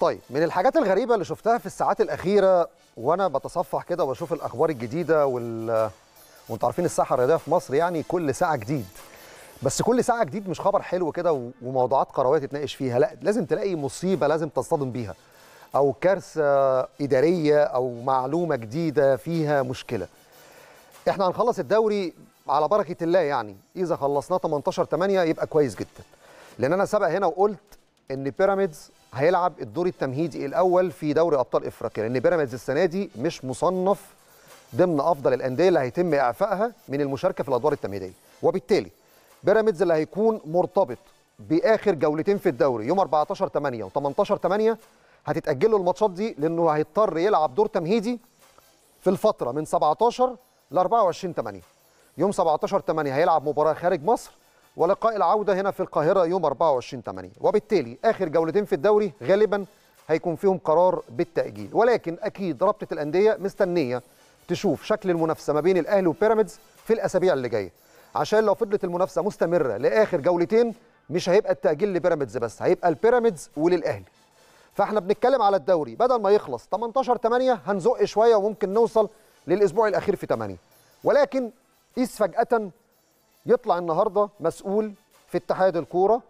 طيب، من الحاجات الغريبة اللي شفتها في الساعات الأخيرة وأنا بتصفح كده وأشوف الأخبار الجديدة وأنتوا عارفين الساحة الرياضية في مصر يعني كل ساعة جديد، بس كل ساعة جديد مش خبر حلو كده وموضوعات قروية تتناقش فيها، لا لازم تلاقي مصيبة لازم تصطدم بيها أو كارثة إدارية أو معلومة جديدة فيها مشكلة. إحنا هنخلص الدوري على بركة الله، يعني إذا خلصناه 18/8 يبقى كويس جدا، لأن أنا سبق هنا وقلت إن بيراميدز هيلعب الدور التمهيدي الأول في دوري أبطال إفريقيا، لأن بيراميدز السنة دي مش مصنف ضمن أفضل الأندية اللي هيتم إعفائها من المشاركة في الأدوار التمهيدية، وبالتالي بيراميدز اللي هيكون مرتبط بآخر جولتين في الدوري يوم 14/8 و 18/8 هتتأجل له الماتشات دي، لأنه هيضطر يلعب دور تمهيدي في الفترة من 17 ل 24/8. يوم 17/8 هيلعب مباراة خارج مصر ولقاء العودة هنا في القاهرة يوم 24/8، وبالتالي آخر جولتين في الدوري غالبا هيكون فيهم قرار بالتأجيل، ولكن أكيد رابطة الأندية مستنية تشوف شكل المنافسة ما بين الأهلي وبيراميدز في الأسابيع اللي جاية، عشان لو فضلت المنافسة مستمرة لآخر جولتين مش هيبقى التأجيل لبيراميدز بس، هيبقى البيراميدز وللأهلي. فاحنا بنتكلم على الدوري بدل ما يخلص 18/8 هنزق شوية وممكن نوصل للأسبوع الأخير في 8، ولكن قيس فجأة يطلع النهارده مسؤول في اتحاد الكوره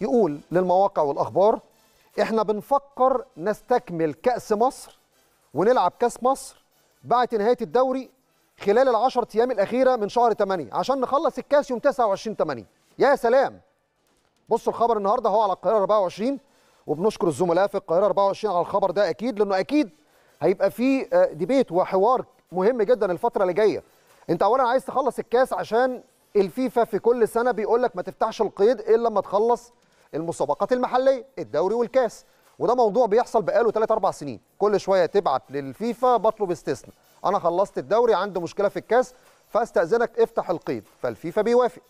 يقول للمواقع والاخبار احنا بنفكر نستكمل كأس مصر ونلعب كأس مصر بعد نهايه الدوري خلال ال10 ايام الاخيره من شهر 8 عشان نخلص الكاس يوم 29/8. يا سلام، بصوا الخبر النهارده هو على القاهره 24، وبنشكر الزملاء في القاهره 24 على الخبر ده اكيد، لانه اكيد هيبقى فيه ديبيت وحوار مهم جدا الفتره اللي جايه. انت اولا عايز تخلص الكاس عشان الفيفا في كل سنه بيقول لك ما تفتحش القيد الا لما تخلص المسابقات المحليه، الدوري والكاس، وده موضوع بيحصل بقاله 3-4 سنين، كل شويه تبعت للفيفا بطلب استثناء، انا خلصت الدوري عندي مشكله في الكاس فاستاذنك افتح القيد، فالفيفا بيوافق.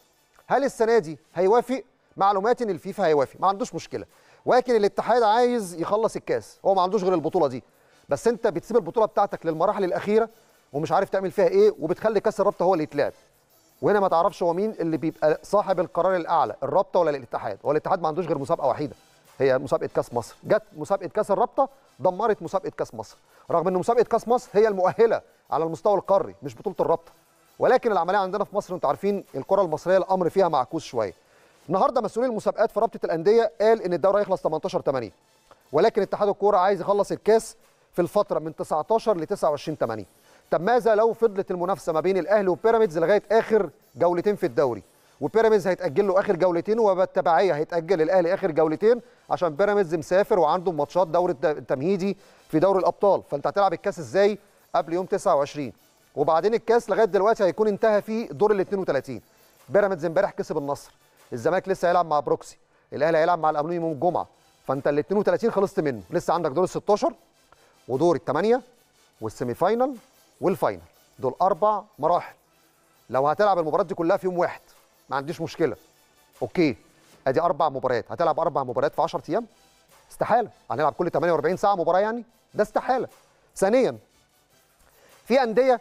هل السنه دي هيوافق؟ معلومات ان الفيفا هيوافق، ما عندوش مشكله، ولكن الاتحاد عايز يخلص الكاس، هو ما عندوش غير البطوله دي، بس انت بتسيب البطوله بتاعتك للمراحل الاخيره ومش عارف تعمل فيها ايه، وبتخلي كاس الرابطه هو اللي يتلعب. وهنا ما تعرفش هو مين اللي بيبقى صاحب القرار الاعلى، الرابطه ولا الاتحاد؟ هو الاتحاد ما عندوش غير مسابقه وحيده هي مسابقه كاس مصر، جت مسابقه كاس الرابطه دمرت مسابقه كاس مصر، رغم ان مسابقه كاس مصر هي المؤهله على المستوى القاري مش بطوله الرابطه، ولكن العمليه عندنا في مصر انتوا عارفين الكره المصريه الامر فيها معكوس شويه. النهارده مسؤول المسابقات في رابطه الانديه قال ان الدوري هيخلص 18/8، ولكن اتحاد الكوره عايز يخلص الكاس في الفتره من 19 ل 29/8. طب ماذا لو فضلت المنافسه ما بين الاهلي وبيراميدز لغايه اخر جولتين في الدوري، وبيراميدز هيتاجل له اخر جولتين وبالتبعيه هيتاجل الاهلي اخر جولتين عشان بيراميدز مسافر وعنده ماتشات دوري التمهيدي في دوري الابطال، فانت هتلعب الكاس ازاي قبل يوم 29؟ وبعدين الكاس لغايه دلوقتي هيكون انتهى فيه دور ال 32، بيراميدز امبارح كسب النصر، الزمالك لسه هيلعب مع بروكسي، الاهلي هيلعب مع الاموني يوم الجمعه، فانت ال 32 خلصت منه، لسه عندك دور ال 16 ودور ال8 والسيمي فاينال والفاينل، دول 4 مراحل. لو هتلعب المباريات دي كلها في يوم واحد ما عنديش مشكله، اوكي ادي 4 مباريات، هتلعب 4 مباريات في 10 ايام استحاله، هنلعب كل 48 ساعه مباراه يعني، ده استحاله. ثانيا في انديه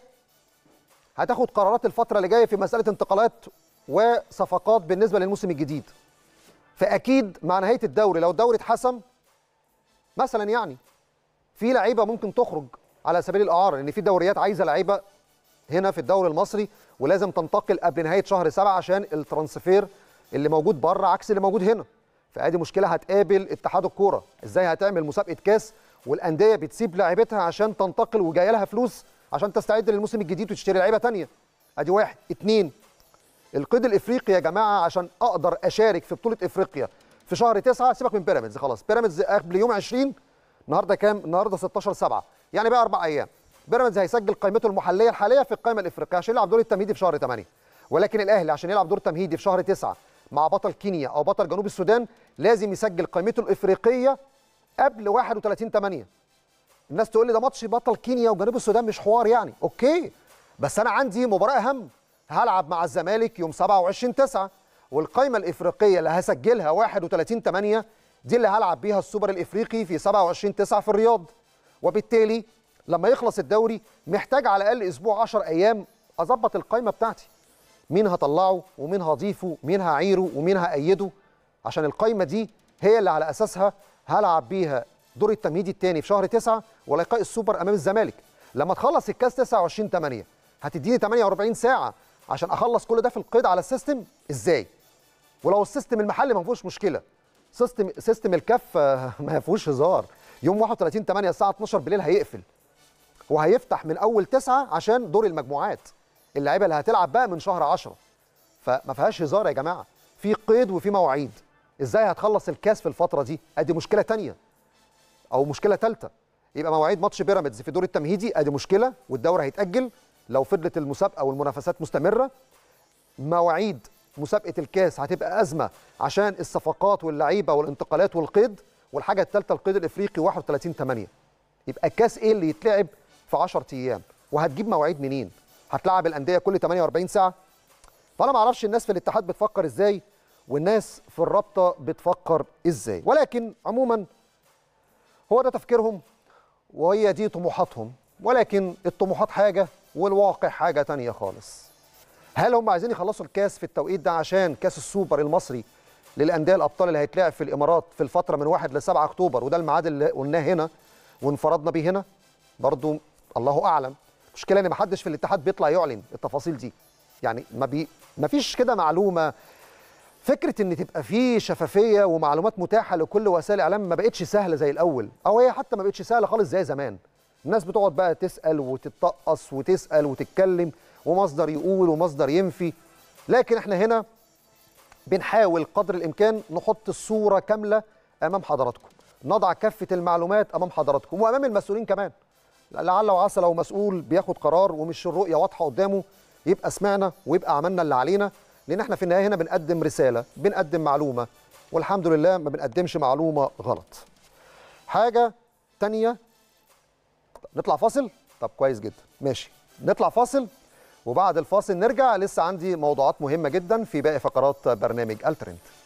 هتاخد قرارات الفتره اللي جايه في مساله انتقالات وصفقات بالنسبه للموسم الجديد، فاكيد مع نهايه الدوري لو الدوري اتحسم مثلا يعني في لعيبه ممكن تخرج على سبيل الاعاره، لان في دوريات عايزه لعيبه هنا في الدوري المصري ولازم تنتقل قبل نهايه شهر 7 عشان الترانسفير اللي موجود بره عكس اللي موجود هنا، فادي مشكله هتقابل اتحاد الكوره، ازاي هتعمل مسابقه كاس والانديه بتسيب لاعيبتها عشان تنتقل وجايه لها فلوس عشان تستعد للموسم الجديد وتشتري لعيبه ثانيه، ادي 1، 2 القيد الافريقي يا جماعه عشان اقدر اشارك في بطوله افريقيا في شهر 9. سيبك من بيراميدز، خلاص بيراميدز قبل يوم 20، النهارده كام؟ النهارده 16/7، يعني بقى 4 ايام بيراميدز هيسجل قائمته المحليه الحاليه في القائمه الافريقيه عشان يلعب دور التمهيدي في شهر 8، ولكن الاهلي عشان يلعب دور تمهيدي في شهر 9 مع بطل كينيا او بطل جنوب السودان لازم يسجل قائمته الافريقيه قبل 31/8. الناس تقول لي ده ماتش بطل كينيا وجنوب السودان مش حوار يعني، اوكي بس انا عندي مباراه اهم هلعب مع الزمالك يوم 27/9، والقائمه الافريقيه اللي هسجلها 31/8 دي اللي هلعب بيها السوبر الافريقي في 27/9 في الرياض، وبالتالي لما يخلص الدوري محتاج على الاقل اسبوع 10 ايام اظبط القايمه بتاعتي، مين هطلعه ومين هضيفه ومين هعيره ومين هايده، عشان القايمه دي هي اللي على اساسها هلعب بيها دور التمهيدي الثاني في شهر 9 ولقاء السوبر امام الزمالك. لما تخلص الكاس 29/8 هتديني 48 ساعه عشان اخلص كل ده في القيد على السيستم ازاي؟ ولو السيستم المحلي ما فيهوش مشكله، سيستم الكاف ما فيهوش هزار. يوم 31/8 الساعه 12 بالليل هيقفل وهيفتح من اول 9 عشان دور المجموعات. اللعيبه اللي هتلعب بقى من شهر 10، فما فيهاش هزار يا جماعه، في قيد وفي مواعيد. ازاي هتخلص الكاس في الفتره دي؟ ادي مشكله ثانيه او مشكله ثالثه. يبقى مواعيد ماتش بيراميدز في دور التمهيدي ادي مشكله، والدوري هيتاجل لو فضلت المسابقه والمنافسات مستمره. مواعيد مسابقه الكاس هتبقى ازمه عشان الصفقات واللعيبه والانتقالات والقيد. والحاجه الثالثه القيد الافريقي 31/8. يبقى الكاس ايه اللي يتلعب في 10 ايام؟ وهتجيب مواعيد منين؟ هتلعب الانديه كل 48 ساعه؟ فانا ما اعرفش الناس في الاتحاد بتفكر ازاي والناس في الرابطه بتفكر ازاي، ولكن عموما هو ده تفكيرهم وهي دي طموحاتهم، ولكن الطموحات حاجه والواقع حاجه تانيه خالص. هل هم عايزين يخلصوا الكاس في التوقيت ده عشان كاس السوبر المصري للانديه الابطال اللي هيتلعب في الامارات في الفتره من 1 ل 7 اكتوبر، وده الميعاد اللي قلناه هنا وانفردنا بيه هنا؟ برضو الله اعلم. المشكله ان ما حدش في الاتحاد بيطلع يعلن التفاصيل دي، يعني ما فيش كده معلومه. فكره ان تبقى في شفافيه ومعلومات متاحه لكل وسائل الاعلام ما بقتش سهله زي الاول، او هي حتى ما بقتش سهله خالص زي زمان. الناس بتقعد بقى تسال وتتطقص وتسال وتتكلم ومصدر يقول ومصدر ينفي، لكن احنا هنا بنحاول قدر الامكان نحط الصوره كامله امام حضراتكم، نضع كافه المعلومات امام حضراتكم وامام المسؤولين كمان. لعل وعسى لو مسؤول بياخد قرار ومش الرؤيه واضحه قدامه يبقى سمعنا ويبقى عملنا اللي علينا، لان احنا في النهايه هنا بنقدم رساله، بنقدم معلومه، والحمد لله ما بنقدمش معلومه غلط. حاجه تانيه، نطلع فاصل؟ طب كويس جدا، ماشي، نطلع فاصل وبعد الفاصل نرجع. لسه عندي موضوعات مهمه جدا في باقي فقرات برنامج الترند.